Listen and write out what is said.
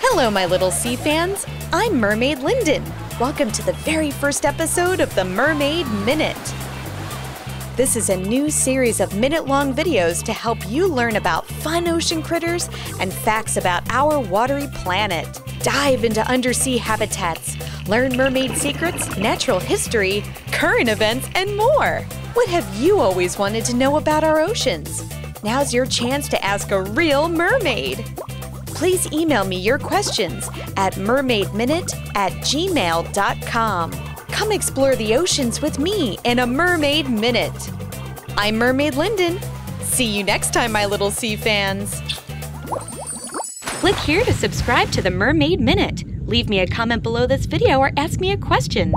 Hello, my little sea fans. I'm Mermaid Linden. Welcome to the very first episode of the Mermaid Minute. This is a new series of minute-long videos to help you learn about fun ocean critters and facts about our watery planet. Dive into undersea habitats, learn mermaid secrets, natural history, current events, and more. What have you always wanted to know about our oceans? Now's your chance to ask a real mermaid. Please email me your questions at mermaidminute@gmail.com. Come explore the oceans with me in a Mermaid Minute. I'm Mermaid Linden. See you next time, my little sea fans. Click here to subscribe to the Mermaid Minute. Leave me a comment below this video or ask me a question.